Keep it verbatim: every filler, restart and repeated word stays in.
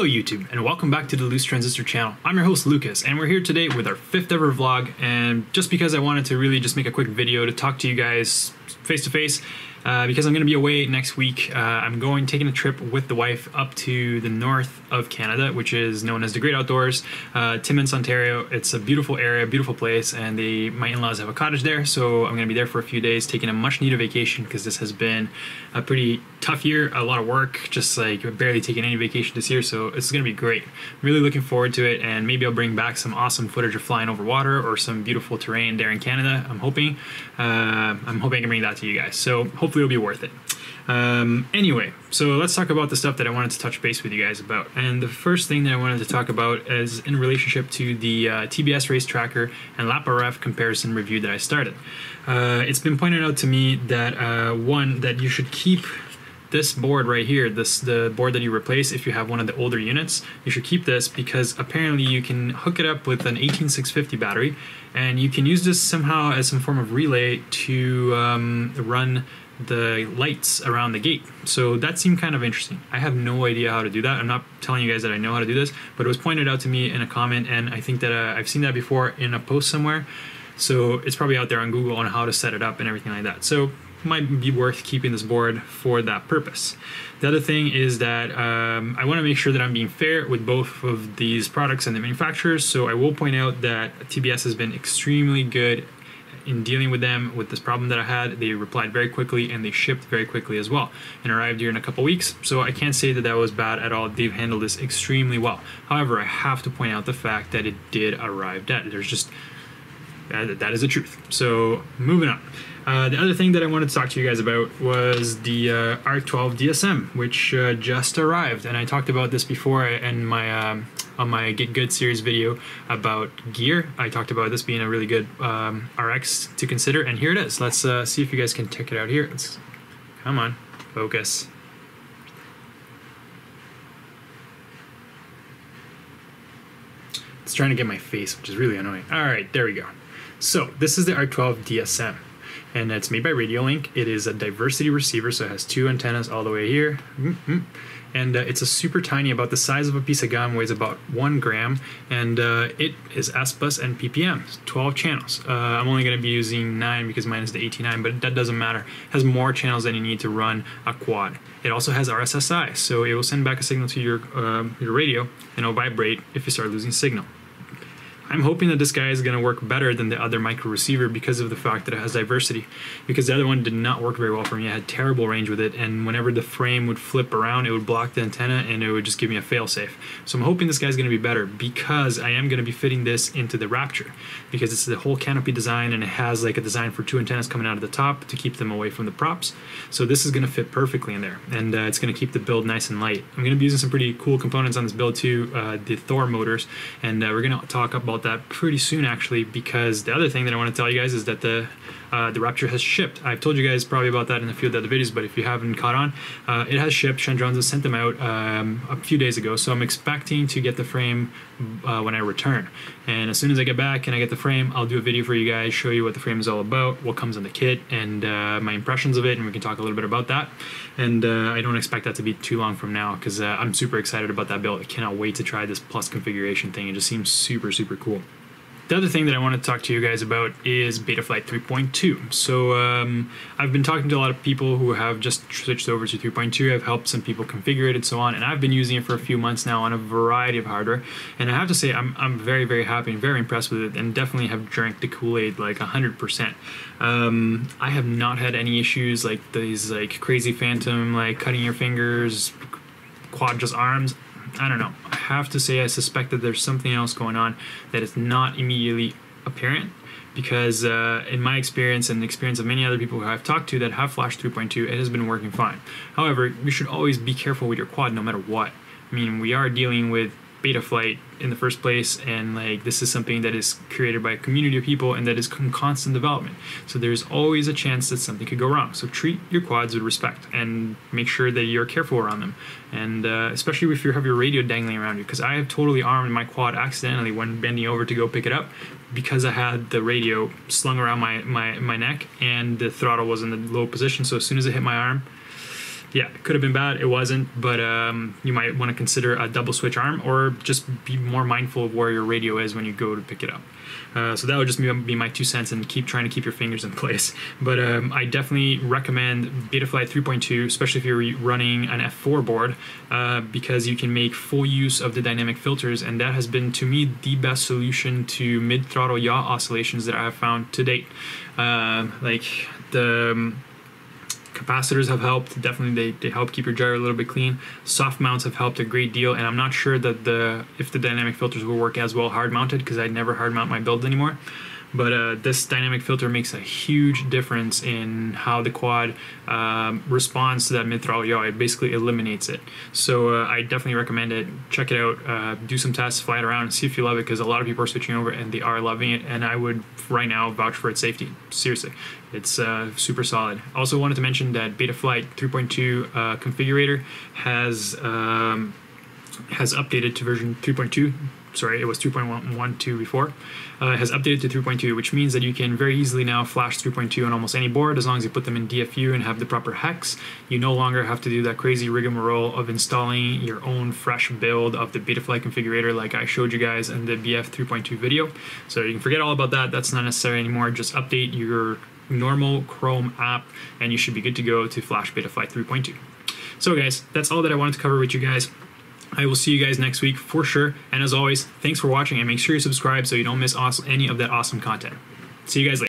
Hello YouTube, and welcome back to the Loose Transistor channel. I'm your host Lucas, and we're here today with our fifth ever vlog, and just because I wanted to really just make a quick video to talk to you guys face to face, uh, because I'm going to be away next week. uh, I'm going taking a trip with the wife up to the north of Canada, which is known as the Great Outdoors, uh, Timmins, Ontario. It's a beautiful area, beautiful place, and they, my in-laws have a cottage there, so I'm going to be there for a few days, taking a much needed vacation, because this has been a pretty tough year, a lot of work, just like barely taking any vacation this year, so So it's going to be great. Really looking forward to it, and maybe I'll bring back some awesome footage of flying over water or some beautiful terrain there in Canada. I'm hoping. Uh, I'm hoping I can bring that to you guys. So hopefully it'll be worth it. Um, anyway, so let's talk about the stuff that I wanted to touch base with you guys about. And the first thing that I wanted to talk about is in relationship to the uh, T B S race tracker and LapRF comparison review that I started. Uh, it's been pointed out to me that uh, one, that you should keep this board right here, this the board that you replace if you have one of the older units, you should keep this, because apparently you can hook it up with an eighteen six fifty battery, and you can use this somehow as some form of relay to um, run the lights around the gate. So that seemed kind of interesting. I have no idea how to do that. I'm not telling you guys that I know how to do this, but it was pointed out to me in a comment, and I think that uh, I've seen that before in a post somewhere. So it's probably out there on Google on how to set it up and everything like that. So might be worth keeping this board for that purpose. The other thing is that um, I want to make sure that I'm being fair with both of these products and the manufacturers, so I will point out that T B S has been extremely good in dealing with them with this problem that I had. They replied very quickly, and they shipped very quickly as well, and arrived here in a couple weeks, so I can't say that that was bad at all. They've handled this extremely well. However, I have to point out the fact that it did arrive dead. There's just, that is the truth. So moving on. Uh, the other thing that I wanted to talk to you guys about was the uh, R twelve D S M, which uh, just arrived, and I talked about this before in my um, on my Get Good series video about gear. I talked about this being a really good um, R X to consider, and here it is. Let's uh, see if you guys can check it out here. Let's, come on, focus. It's trying to get my face, which is really annoying. All right, there we go. So this is the R twelve D S M. And it's made by Radio Link. It is a diversity receiver, so it has two antennas all the way here. Mm-hmm. And uh, it's a super tiny, about the size of a piece of gum, weighs about one gram, and uh, it is S Bus and P P M, twelve channels. Uh, I'm only going to be using nine because mine is the eighty-nine, but that doesn't matter. It has more channels than you need to run a quad. It also has R S S I, so it will send back a signal to your uh, your radio, and it'll vibrate if you start losing signal. I'm hoping that this guy is going to work better than the other micro receiver because of the fact that it has diversity, because the other one did not work very well for me. I had terrible range with it, and whenever the frame would flip around, it would block the antenna and it would just give me a failsafe. So I'm hoping this guy's going to be better, because I am going to be fitting this into the Rapture, because it's the whole canopy design, and it has like a design for two antennas coming out of the top to keep them away from the props. So this is going to fit perfectly in there, and uh, it's going to keep the build nice and light. I'm going to be using some pretty cool components on this build too, uh, the Thor motors, and uh, we're going to talk about that pretty soon actually, because the other thing that I want to tell you guys is that the uh, the Rapture has shipped. I've told you guys probably about that in a few of the other videos, but if you haven't caught on, uh, it has shipped. Shandranza sent them out um, a few days ago, so I'm expecting to get the frame uh, when I return, and as soon as I get back and I get the frame, I'll do a video for you guys, show you what the frame is all about, what comes in the kit, and uh, my impressions of it, and we can talk a little bit about that. And uh, I don't expect that to be too long from now, because uh, I'm super excited about that build. I cannot wait to try this plus configuration thing. It just seems super super cool. The other thing that I want to talk to you guys about is Betaflight three point two. So um, I've been talking to a lot of people who have just switched over to three point two. I've helped some people configure it and so on, and I've been using it for a few months now on a variety of hardware. And I have to say I'm, I'm very, very happy and very impressed with it, and definitely have drank the Kool-Aid like one hundred percent. Um, I have not had any issues like these like crazy phantom, like cutting your fingers, quadrus arms. I don't know. I have to say I suspect that there's something else going on that is not immediately apparent, because uh, in my experience and the experience of many other people who I've talked to that have flashed three point two, it has been working fine. However, you should always be careful with your quad no matter what. I mean, we are dealing with Betaflight in the first place, and like this is something that is created by a community of people and that is in constant development, so there's always a chance that something could go wrong. So treat your quads with respect and make sure that you're careful around them, and uh, especially if you have your radio dangling around you, because I have totally armed my quad accidentally when bending over to go pick it up, because I had the radio slung around my my, my neck and the throttle was in the low position. So as soon as I hit my arm, yeah, it could have been bad. It wasn't, but um, you might want to consider a double switch arm, or just be more mindful of where your radio is when you go to pick it up. Uh, so that would just be my two cents, and keep trying to keep your fingers in place. But um, I definitely recommend Betaflight three point two, especially if you're running an F four board, uh, because you can make full use of the dynamic filters, and that has been, to me, the best solution to mid-throttle yaw oscillations that I have found to date. Uh, like the... Um, Capacitors have helped, definitely they, they help keep your gyro a little bit clean. Soft mounts have helped a great deal, and I'm not sure that the if the dynamic filters will work as well hard mounted, because I never hard mount my build anymore. But uh, this dynamic filter makes a huge difference in how the quad um, responds to that mid-throttle yaw. It basically eliminates it. So uh, I definitely recommend it. Check it out. Uh, do some tests, fly it around, and see if you love it, because a lot of people are switching over and they are loving it. And I would right now vouch for its safety. Seriously, it's uh, super solid. Also wanted to mention that Betaflight three point two uh, configurator has um, has updated to version three point two. Sorry, it was two point one one two before. Uh, has updated to three point two, which means that you can very easily now flash three point two on almost any board, as long as you put them in D F U and have the proper hex. You no longer have to do that crazy rigmarole of installing your own fresh build of the Betaflight configurator like I showed you guys in the B F three point two video. So you can forget all about that. That's not necessary anymore. Just update your normal Chrome app and you should be good to go to flash Betaflight three point two. So guys, that's all that I wanted to cover with you guys. I will see you guys next week for sure. And as always, thanks for watching, and make sure you subscribe so you don't miss any of that awesome content. See you guys later.